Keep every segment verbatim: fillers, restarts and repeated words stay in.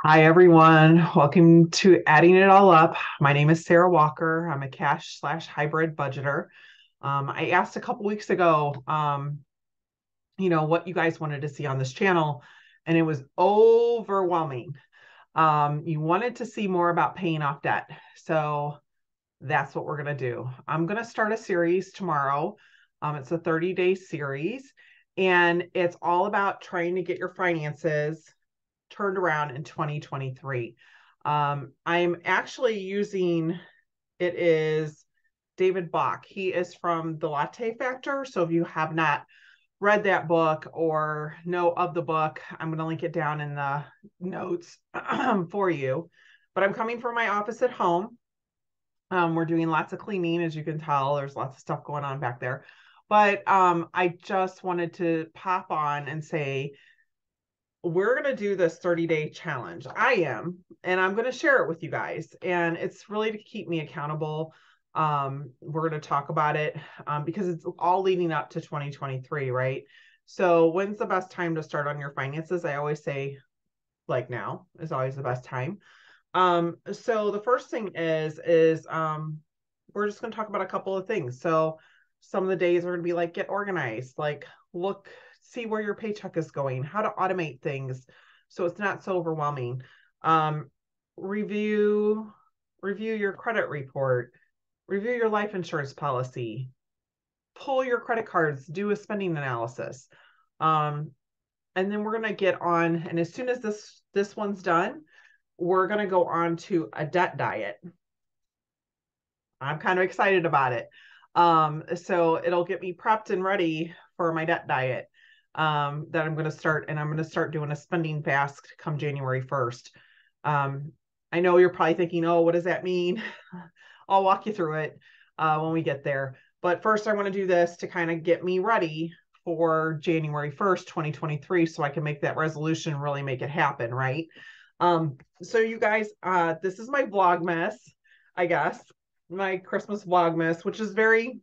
Hi, everyone. Welcome to Adding It All Up. My name is Sarah Walker. I'm a cash slash hybrid budgeter. Um, I asked a couple weeks ago, um, you know, what you guys wanted to see on this channel, and it was overwhelming. Um, you wanted to see more about paying off debt. So that's what we're going to do. I'm going to start a series tomorrow. Um, it's a thirty day series, and it's all about trying to get your finances turned around in twenty twenty-three. Um, I'm actually using, it is David Bach. He is from The Latte Factor. So if you have not read that book or know of the book, I'm going to link it down in the notes for you. But I'm coming from my office at home. Um, we're doing lots of cleaning, as you can tell. There's lots of stuff going on back there. But um, I just wanted to pop on and say, we're going to do this thirty day challenge. I am, and I'm going to share it with you guys. And it's really to keep me accountable. Um, we're going to talk about it um, because it's all leading up to twenty twenty-three, right? So when's the best time to start on your finances? I always say, like, now is always the best time. Um, so the first thing is, is um, we're just going to talk about a couple of things. So some of the days are going to be like, get organized, like look, see where your paycheck is going, how to automate things so it's not so overwhelming. Um, review, review your credit report, review your life insurance policy, pull your credit cards, do a spending analysis. Um, and then we're going to get on. And as soon as this, this one's done, we're going to go on to a debt diet. I'm kind of excited about it. Um, so it'll get me prepped and ready for my debt diet. Um, that I'm going to start, and I'm going to start doing a spending fast come January first. Um, I know you're probably thinking, oh, what does that mean? I'll walk you through it uh, when we get there. But first I want to do this to kind of get me ready for January first, twenty twenty-three, so I can make that resolution, really make it happen. Right. Um, so you guys, uh, this is my Vlogmas, I guess, my Christmas Vlogmas, which is very,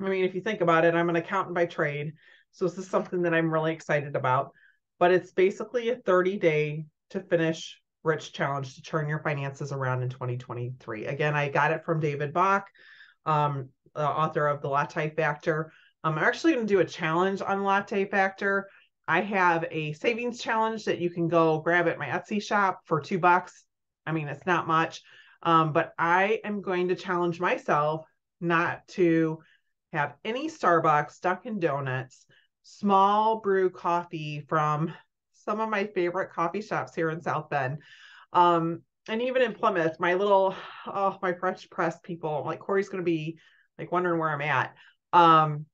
I mean, if you think about it, I'm an accountant by trade. So this is something that I'm really excited about, but it's basically a thirty day to finish rich challenge to turn your finances around in twenty twenty-three. Again, I got it from David Bach, um, the author of The Latte Factor. Um, I'm actually going to do a challenge on Latte Factor. I have a savings challenge that you can go grab at my Etsy shop for two bucks. I mean, it's not much, um, but I am going to challenge myself not to have any Starbucks, Dunkin' Donuts, small brew coffee from some of my favorite coffee shops here in South Bend. Um, and even in Plymouth, my little, oh, my French press people, like Corey's going to be like wondering where I'm at. Um,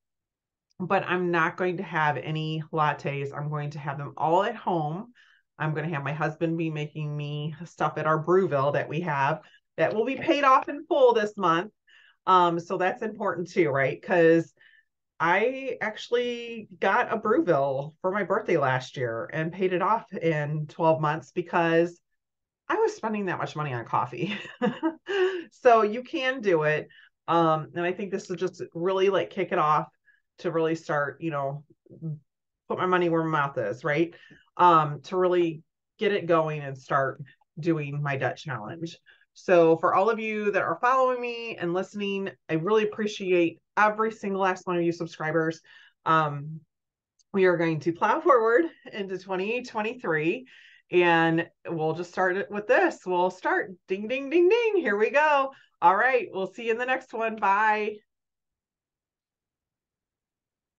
but I'm not going to have any lattes. I'm going to have them all at home. I'm going to have my husband be making me stuff at our Brewville that we have that will be paid off in full this month. Um, so that's important too, right? Because I actually got a Brewville for my birthday last year and paid it off in twelve months because I was spending that much money on coffee. So you can do it. Um, and I think this is just really like kick it off to really start, you know, put my money where my mouth is, right? Um, to really get it going and start doing my debt challenge. So for all of you that are following me and listening, I really appreciate every single last one of you subscribers. Um, we are going to plow forward into twenty twenty-three, and we'll just start it with this. We'll start. Ding, ding, ding, ding. Here we go. All right. We'll see you in the next one. Bye.